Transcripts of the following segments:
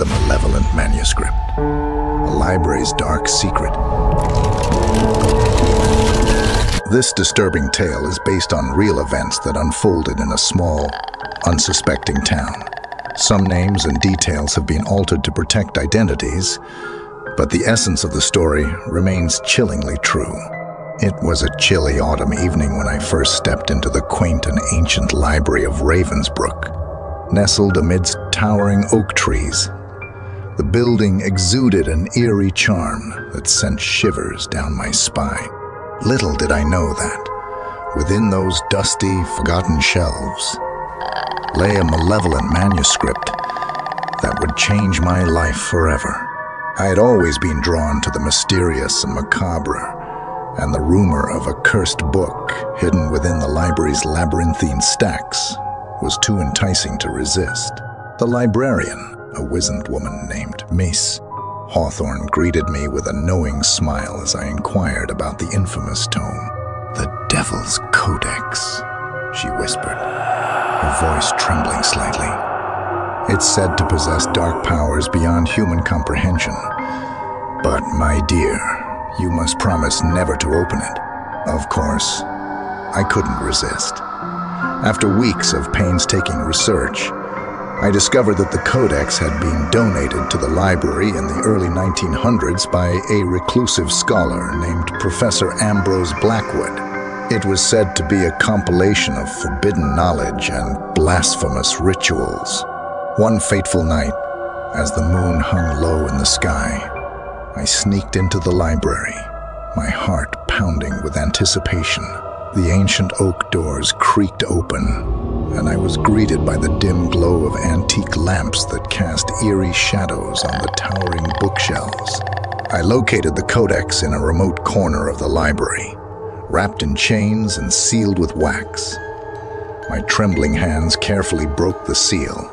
the malevolent manuscript, a library's dark secret. This disturbing tale is based on real events that unfolded in a small, unsuspecting town. Some names and details have been altered to protect identities, but the essence of the story remains chillingly true. It was a chilly autumn evening when I first stepped into the quaint and ancient library of Ravensbrook, nestled amidst towering oak trees. The building exuded an eerie charm that sent shivers down my spine. Little did I know that, within those dusty, forgotten shelves, lay a malevolent manuscript that would change my life forever. I had always been drawn to the mysterious and macabre, and the rumor of a cursed book hidden within the library's labyrinthine stacks was too enticing to resist. The librarian, a wizened woman named Miss Hawthorne, greeted me with a knowing smile as I inquired about the infamous tome. "The Devil's Codex," she whispered, her voice trembling slightly. "It's said to possess dark powers beyond human comprehension. But, my dear, you must promise never to open it." Of course, I couldn't resist. After weeks of painstaking research, I discovered that the Codex had been donated to the library in the early 1900s by a reclusive scholar named Professor Ambrose Blackwood. It was said to be a compilation of forbidden knowledge and blasphemous rituals. One fateful night, as the moon hung low in the sky, I sneaked into the library, my heart pounding with anticipation. The ancient oak doors creaked open, and I was greeted by the dim glow of antique lamps that cast eerie shadows on the towering bookshelves. I located the Codex in a remote corner of the library, wrapped in chains and sealed with wax. My trembling hands carefully broke the seal,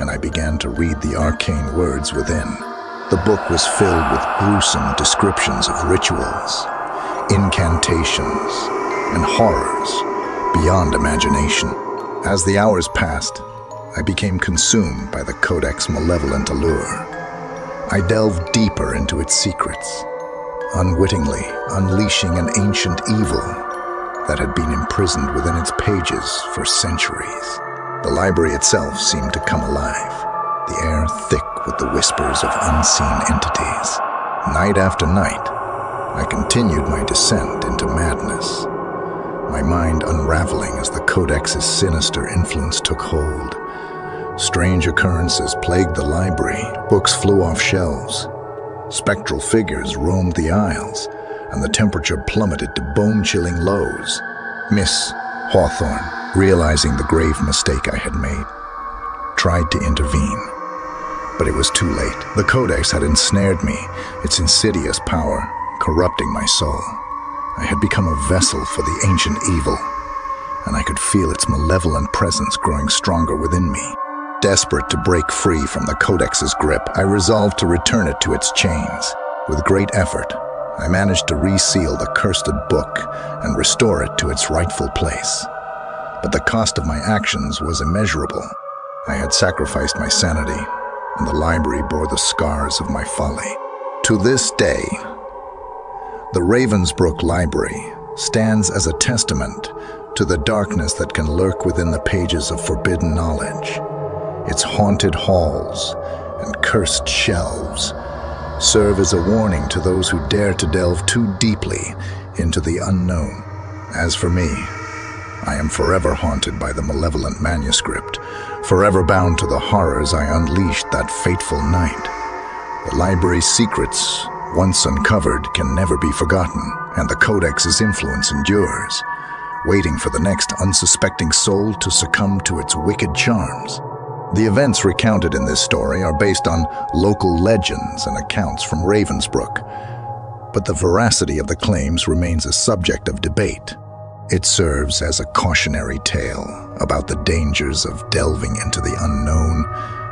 and I began to read the arcane words within. The book was filled with gruesome descriptions of rituals, incantations, and horrors beyond imagination. As the hours passed, I became consumed by the Codex's malevolent allure. I delved deeper into its secrets, unwittingly unleashing an ancient evil that had been imprisoned within its pages for centuries. The library itself seemed to come alive, the air thick with the whispers of unseen entities. Night after night, I continued my descent into madness, my mind unraveling as the Codex's sinister influence took hold. Strange occurrences plagued the library. Books flew off shelves, spectral figures roamed the aisles, and the temperature plummeted to bone-chilling lows. Miss Hawthorne, realizing the grave mistake I had made, tried to intervene, but it was too late. The Codex had ensnared me, its insidious power corrupting my soul. I had become a vessel for the ancient evil, and I could feel its malevolent presence growing stronger within me. Desperate to break free from the Codex's grip, I resolved to return it to its chains. With great effort, I managed to reseal the cursed book and restore it to its rightful place. But the cost of my actions was immeasurable. I had sacrificed my sanity, and the library bore the scars of my folly. To this day, the Ravensbrook Library stands as a testament to the darkness that can lurk within the pages of forbidden knowledge. Its haunted halls and cursed shelves serve as a warning to those who dare to delve too deeply into the unknown. As for me, I am forever haunted by the malevolent manuscript, forever bound to the horrors I unleashed that fateful night. The library's secrets, once uncovered, can never be forgotten, and the Codex's influence endures, waiting for the next unsuspecting soul to succumb to its wicked charms. The events recounted in this story are based on local legends and accounts from Ravensbrook, but the veracity of the claims remains a subject of debate. It serves as a cautionary tale about the dangers of delving into the unknown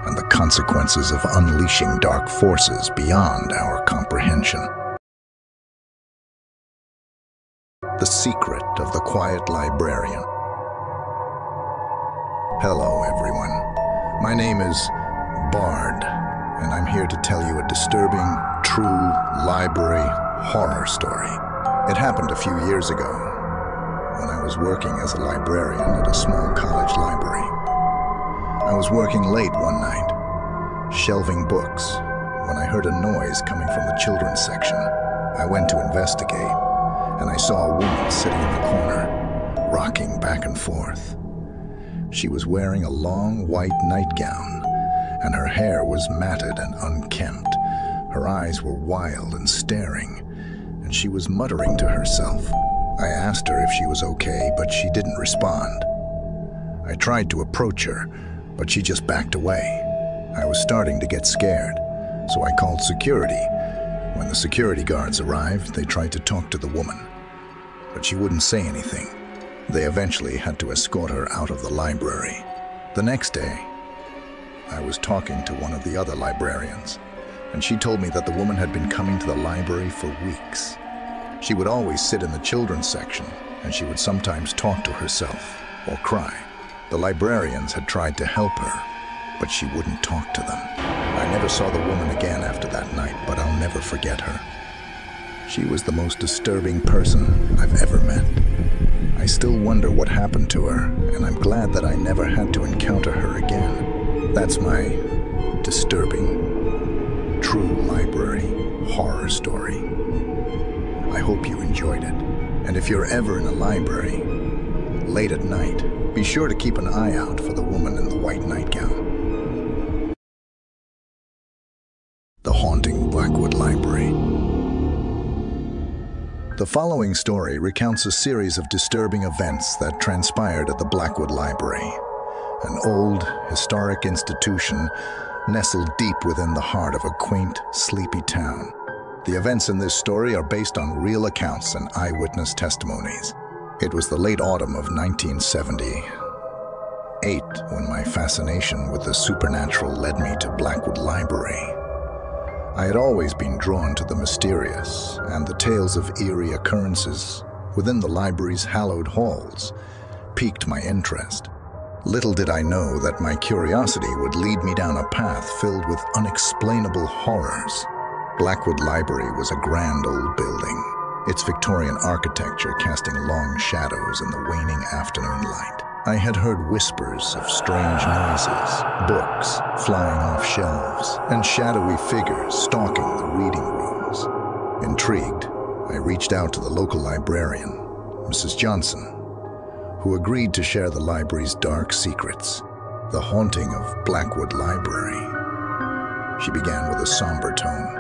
and the consequences of unleashing dark forces beyond our comprehension. The Secret of the Quiet Librarian. Hello, everyone. My name is Bard, and I'm here to tell you a disturbing, true library horror story. It happened a few years ago, when I was working as a librarian at a small college library. I was working late one night, shelving books, when I heard a noise coming from the children's section. I went to investigate, and I saw a woman sitting in the corner, rocking back and forth. She was wearing a long white nightgown, and her hair was matted and unkempt. Her eyes were wild and staring, and she was muttering to herself. I asked her if she was okay, but she didn't respond. I tried to approach her, but she just backed away. I was starting to get scared, so I called security. When the security guards arrived, they tried to talk to the woman, but she wouldn't say anything. They eventually had to escort her out of the library. The next day, I was talking to one of the other librarians, and she told me that the woman had been coming to the library for weeks. She would always sit in the children's section, and she would sometimes talk to herself or cry. The librarians had tried to help her, but she wouldn't talk to them. I never saw the woman again after that night, but I'll never forget her. She was the most disturbing person I've ever met. I still wonder what happened to her, and I'm glad that I never had to encounter her again. That's my disturbing, true library horror story. I hope you enjoyed it. And if you're ever in a library, late at night, be sure to keep an eye out for the woman in the white nightgown. The Haunting Blackwood Library. The following story recounts a series of disturbing events that transpired at the Blackwood Library, an old, historic institution nestled deep within the heart of a quaint, sleepy town. The events in this story are based on real accounts and eyewitness testimonies. It was the late autumn of 1978 when my fascination with the supernatural led me to Blackwood Library. I had always been drawn to the mysterious and the tales of eerie occurrences within the library's hallowed halls piqued my interest. Little did I know that my curiosity would lead me down a path filled with unexplainable horrors. Blackwood Library was a grand old building, its Victorian architecture casting long shadows in the waning afternoon light. I had heard whispers of strange noises, books flying off shelves, and shadowy figures stalking the reading rooms. Intrigued, I reached out to the local librarian, Mrs. Johnson, who agreed to share the library's dark secrets, the haunting of Blackwood Library. She began with a somber tone.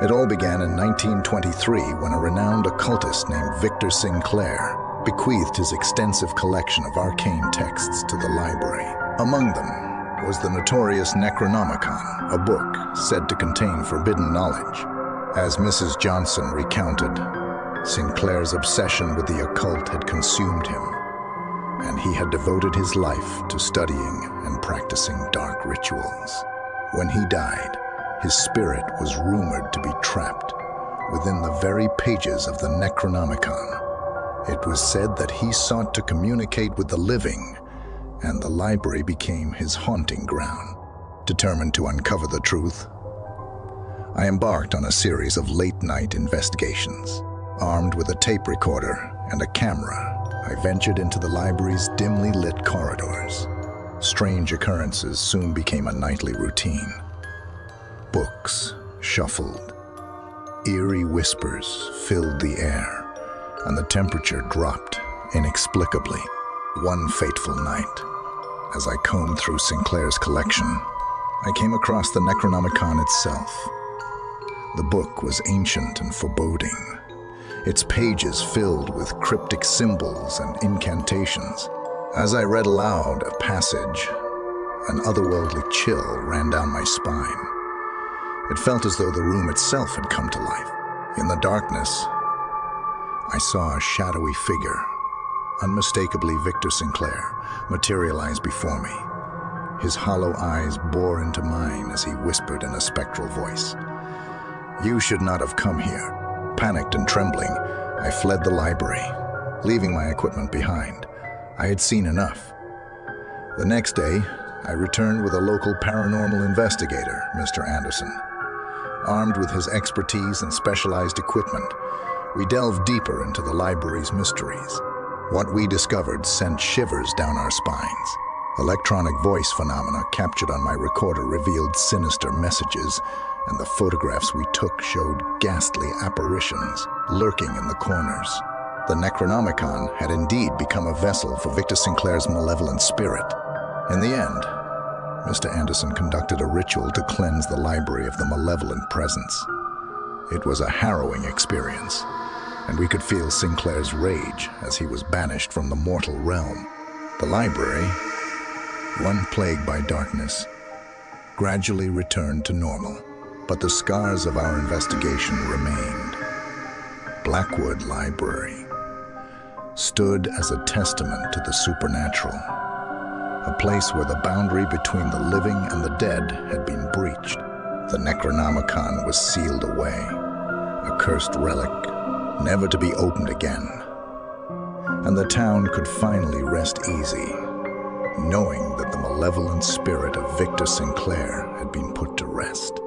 It all began in 1923 when a renowned occultist named Victor Sinclair bequeathed his extensive collection of arcane texts to the library. Among them was the notorious Necronomicon, a book said to contain forbidden knowledge. As Mrs. Johnson recounted, Sinclair's obsession with the occult had consumed him, and he had devoted his life to studying and practicing dark rituals. When he died, his spirit was rumored to be trapped within the very pages of the Necronomicon. It was said that he sought to communicate with the living, and the library became his haunting ground. Determined to uncover the truth, I embarked on a series of late-night investigations. Armed with a tape recorder and a camera, I ventured into the library's dimly lit corridors. Strange occurrences soon became a nightly routine. Books shuffled. Eerie whispers filled the air, and the temperature dropped inexplicably. One fateful night, as I combed through Sinclair's collection, I came across the Necronomicon itself. The book was ancient and foreboding, its pages filled with cryptic symbols and incantations. As I read aloud a passage, an otherworldly chill ran down my spine. It felt as though the room itself had come to life. In the darkness, I saw a shadowy figure, unmistakably Victor Sinclair, materialize before me. His hollow eyes bore into mine as he whispered in a spectral voice, "You should not have come here." Panicked and trembling, I fled the library, leaving my equipment behind. I had seen enough. The next day, I returned with a local paranormal investigator, Mr. Anderson. Armed with his expertise and specialized equipment, we delved deeper into the library's mysteries. What we discovered sent shivers down our spines. Electronic voice phenomena captured on my recorder revealed sinister messages, and the photographs we took showed ghastly apparitions lurking in the corners. The Necronomicon had indeed become a vessel for Victor Sinclair's malevolent spirit. In the end, Mr. Anderson conducted a ritual to cleanse the library of the malevolent presence. It was a harrowing experience, and we could feel Sinclair's rage as he was banished from the mortal realm. The library, one plagued by darkness, gradually returned to normal, but the scars of our investigation remained. Blackwood Library stood as a testament to the supernatural, a place where the boundary between the living and the dead had been breached. The Necronomicon was sealed away, a cursed relic, never to be opened again. And the town could finally rest easy, knowing that the malevolent spirit of Victor Sinclair had been put to rest.